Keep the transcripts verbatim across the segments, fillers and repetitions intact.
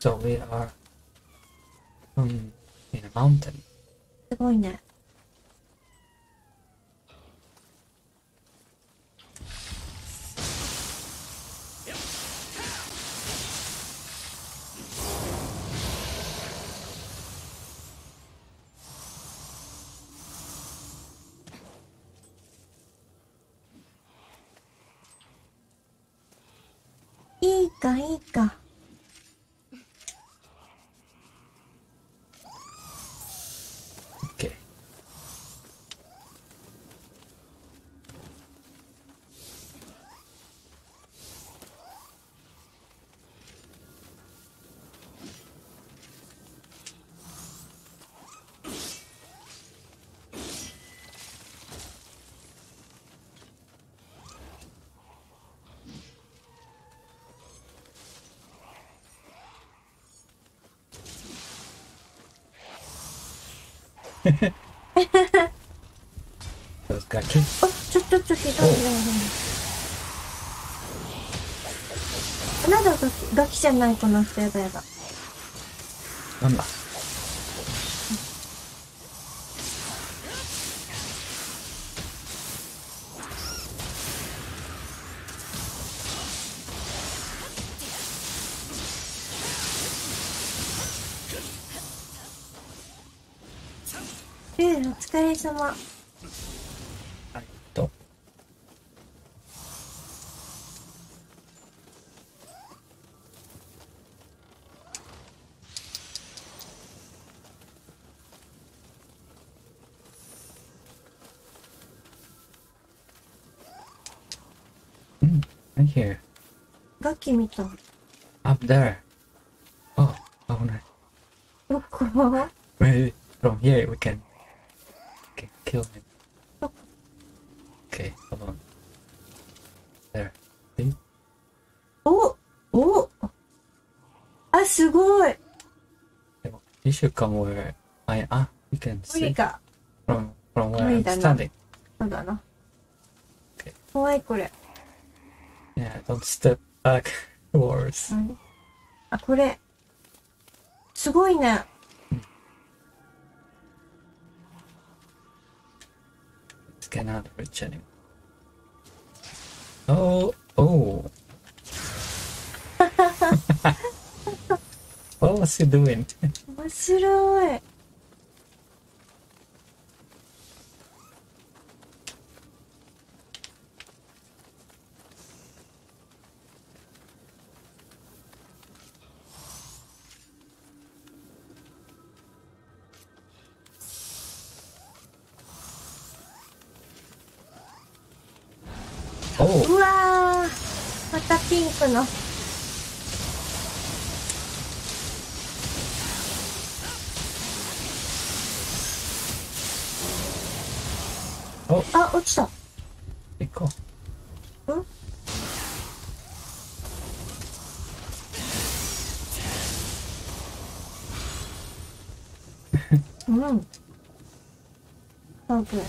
So we are um, in a mountain. We're going there. Iika, okay. Those got you. Oh, just, just, just, just, oh. Another doki,じゃないかなってやばやば。なんだ。お疲れ様。はいと。うん、I'm here。ガキ見た。Up there。Oh, oh no。どこ？Maybe from here we can. Kill him. Oh. Okay, hold on. There. See? Oh! Oh! Ah, すごい! You should come where I am. Ah, you can see from, from where I'm standing. Okay. Yeah, don't step backwards. あ、これ。すごいね。Cannot reach anymore. Oh, oh. What was he doing? 面白い。うわー、またピンクの。あ、落ちた。行こう。うん？うん。オッケー。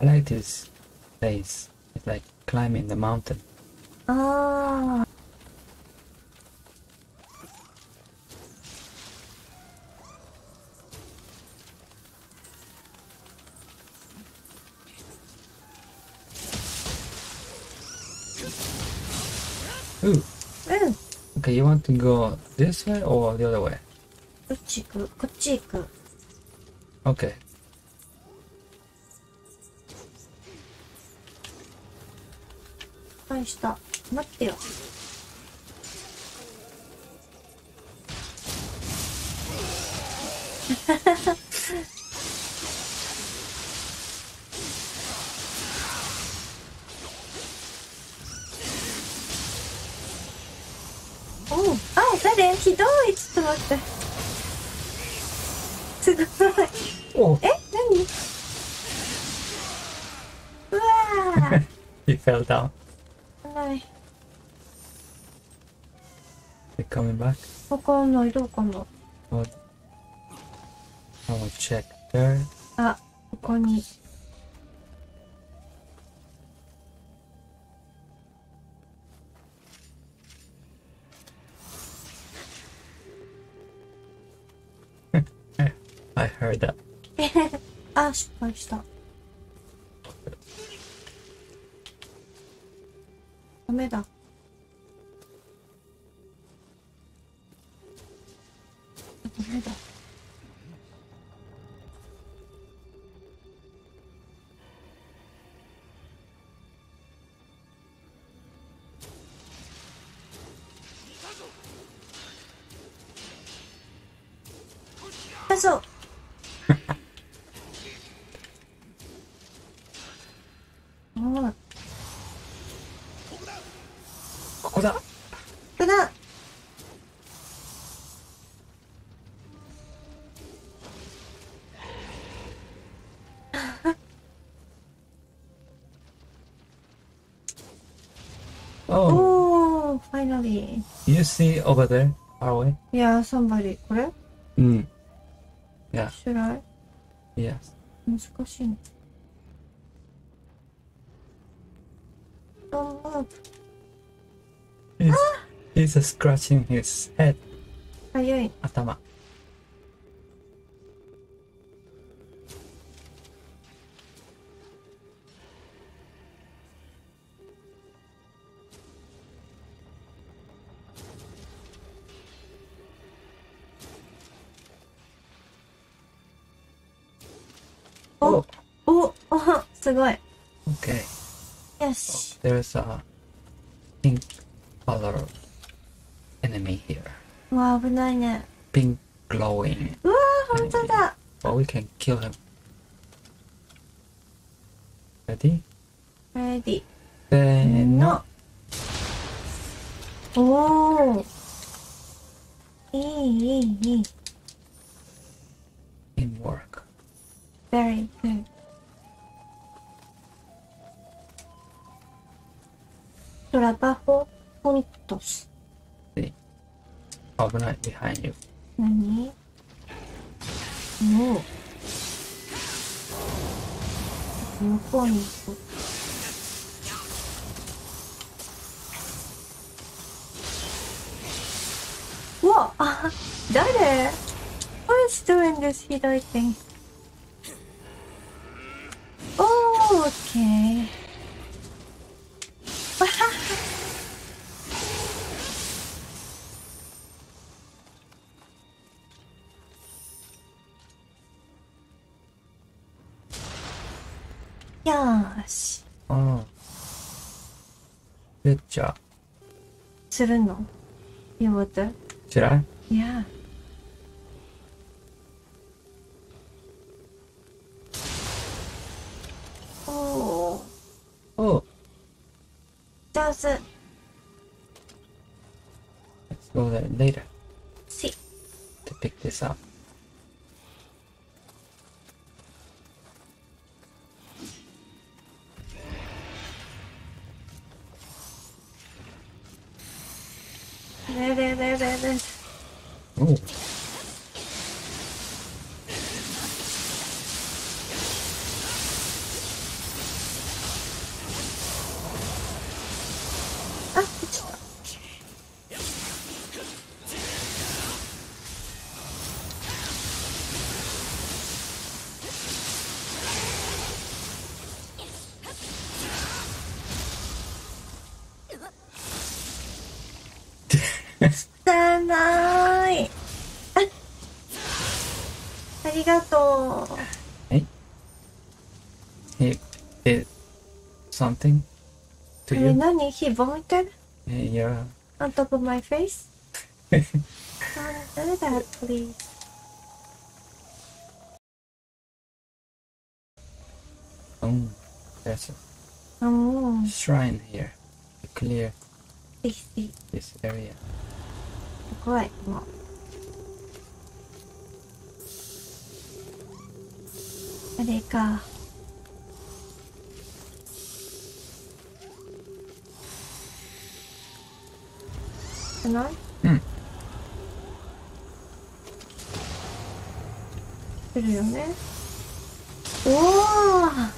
I like this place. It's like climbing the mountain. Ah. Ooh. Mm. Okay, you want to go this way or the other way? Okay.した。待ってよ。おう、あ、誰？ひどい。ちょっと待って。すごい。え、何？うわー。Ah. He fell down. Hi. They're coming back? What? I will check there. Ah, I heard that. Ah, stop. Damn. So oh. Oh, finally. You see over there, are we? Yeah, somebody. 그래? Mm. Yeah. Should I? Yes. Difficult. Don't move. He's, ah! he's scratching his head. Ayoi. Atama. Oh, oh, oh, okay. Yes. Oh, there's a pink color enemy here. Wow, pink glowing. Wow, oh, we can kill him. Ready? Ready. Then no. Oh. In work. Very good. Trabajo juntos. See. Overnight behind you. Nani? No. No point. Whoa! Dare? Who is doing this hidden thing? Okay. Yes. Oh. Good job. Tsuruno. You want that? Should I? Yeah. Oh, does it? Let's go there later. See to pick this up. There, there, there, there, there. Oh. Sanai. Arigato. Hey. He did something to you? Nani? He vomited? Yeah. On top of my face? Don't do that, please. Oh, there's a oh. shrine here. To clear this area. Great. There. Hang on. Mm.来るよね。おー。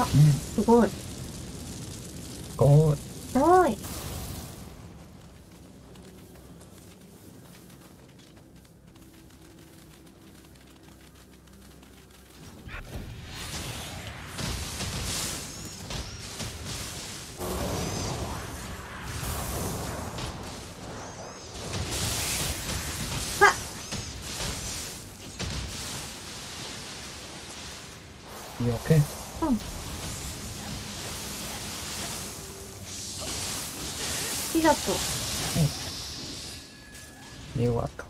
あ、すごい。すごい。すごい。わっ。You okay? うん。 ありがとう。うん。ではと。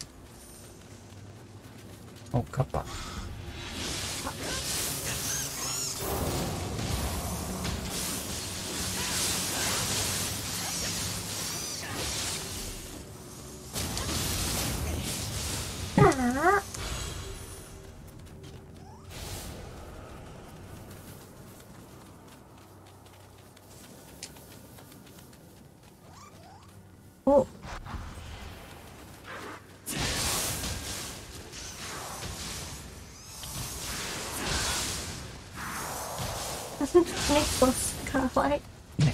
おかぱ。ああ。お。猫かわいい。猫。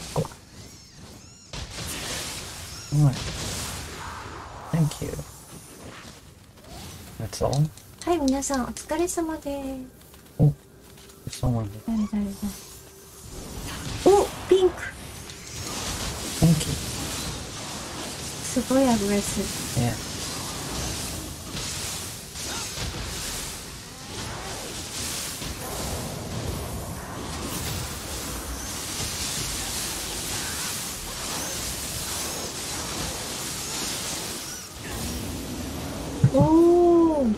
うまい。Thank you. That's all. はい、皆さんお疲れ様です。お、そうなんだ。誰誰誰。お、ピンク。 すごいアグレッシブ。Yeah. おー。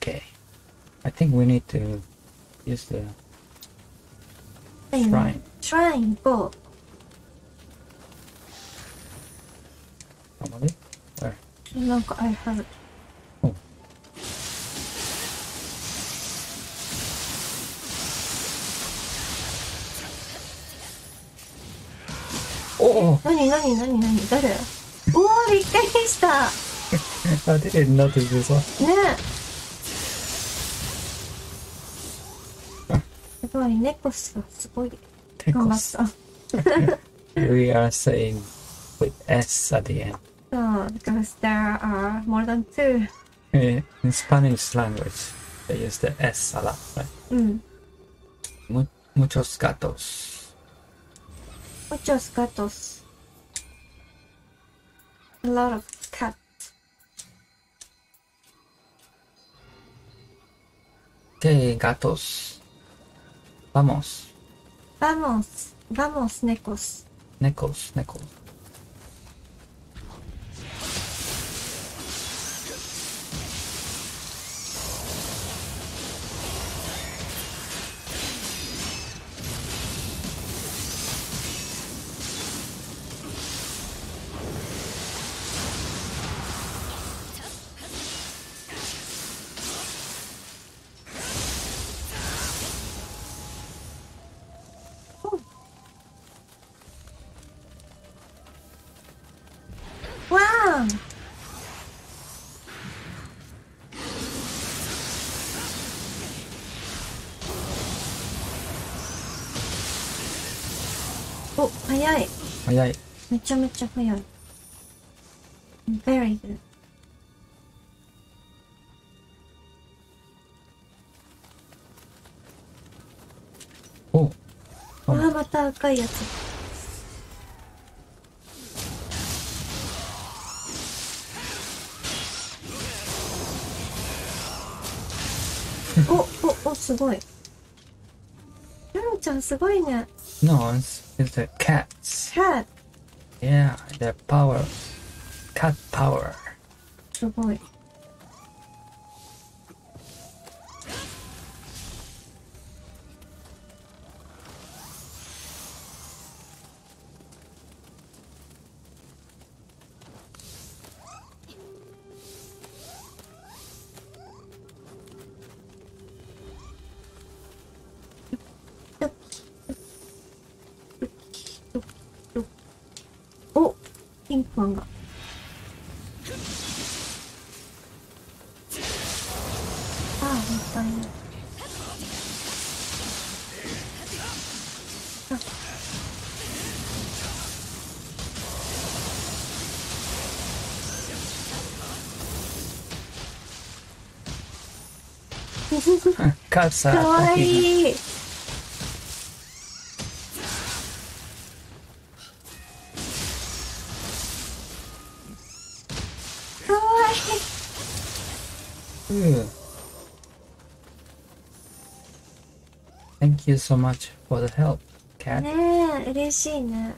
Okay. I think we need to use the Shrine. Shrine. Go. Somebody? Where? No, I heard. Oh. Oh. What? What? What? What? Who? Oh, I surprised. I didn't notice this one. Yeah. 猫すごい頑張った。We are saying with S at the end. So, because there are more than two. In Spanish language, they use the S a lot, right? Mm. Muchos gatos. Muchos gatos. A lot of cats. Okay, gatos. Vamos. Vamos. Vamos, necos. Necos, necos. お、早い。早い。めちゃめちゃ早い。Very good. お。あ、また赤いやつ。すごい。ルロちゃんすごいね。No, it's the cats. Cat. Yeah, the power. Cat power. すごい。かわいい。かわいい。うん。Thank you so much for the help, cat. ねえ、嬉しいね。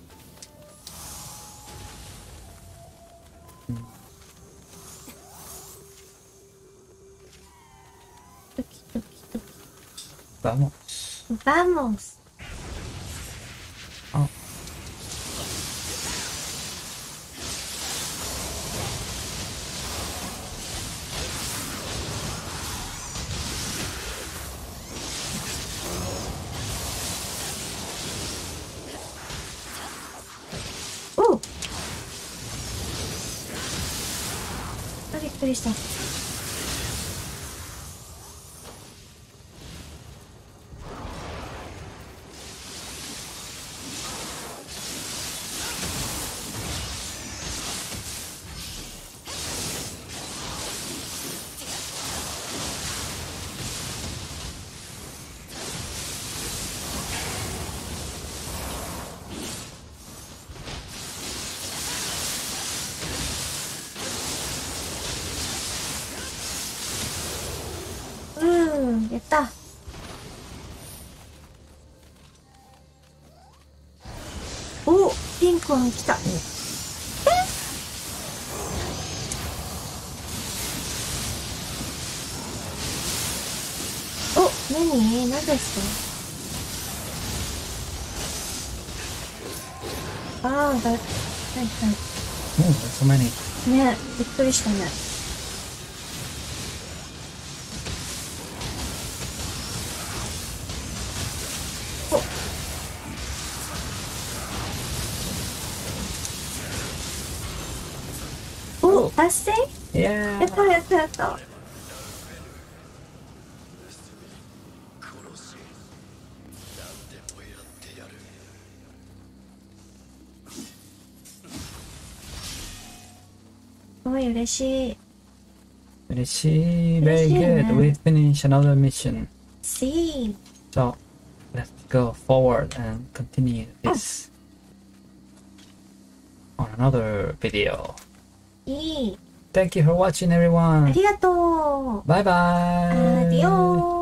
Vamos. Vamos. Oh. Oh. あ、びっくりした。ピンク来た。え？お、何？何ですか？ああ、だ、はいはい。うん、そんなに。ね、びっくりしたね。達成？やったやったやった。すごい嬉しい。嬉しい。Very good. We finish another mission. See. So let's go forward and continue this on another video.Thank you for watching, everyone. ありがとう。バイバイ。アディオー。